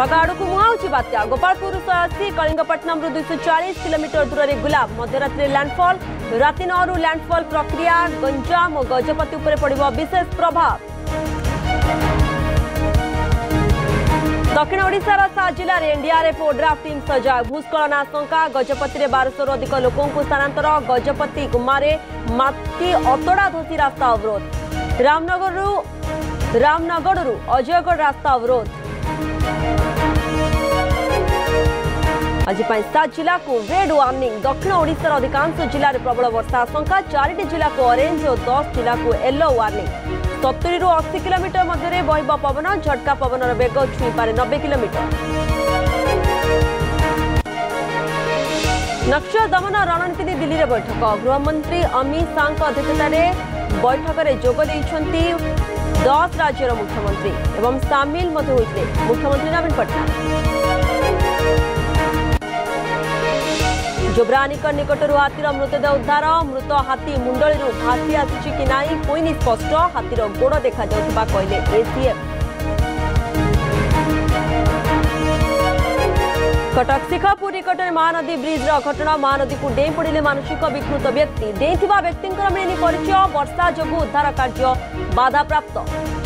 नवागा आड़ को मुहाउची बात्या गोपालपुर 180 कलिंगपट्टनम 240 किलोमीटर दूर में गुलाब मध्यरात्रि लैंडफॉल राति 9 लैंडफॉल प्रक्रिया गंजाम और गजपति उपर पड़िबो विशेष प्रभाव। दक्षिण ओडिशार 7 जिले में एनडीआरएफ और ड्राफ्ट टीम सजाग भूस्खलन आशंका गजपति 1200 अधिक लोकों को स्थानांतर गजपति गुमारे माटी अतड़ा धसी रास्ता अवरोध रामनगरु अजयगढ़ रास्ता अवरोध। आज 7 जिला को रेड वार्निंग दक्षिण ओडिशार अधिकांश जिले में प्रबल वर्षा आशंका 4 जिला को ऑरेंज और 10 जिला को येलो वार्निंग 70 ରୁ 80 किलोमीटर मध्य बहब पवन झटका पवन बेग छुईपे 90 किलोमीटर। नक्सल दमन रणनीति ने दिल्ली में बैठक गृहमंत्री अमित शाह अध्यक्षतार बैठक में जोगदे 10 राज्यर मुख्यमंत्री एवं सामिल होते मुख्यमंत्री नवीन पटनायक। जोब्रानीकर निकटर हाथीर मृतदेह उद्धार मृत हाथी मुंडली भासी आसी कि नाई कोई निष्पष्ट हाथीर गोड़ देखा कहले एसीएफ। कटक शिखापुर निकटर महानदी ब्रिजर घटना महानदी को डेई पड़े मानसिक विकृत व्यक्ति डेई व्यक्ति मिलनी परिचय वर्षा जो उद्धार कार्य बाधाप्राप्त।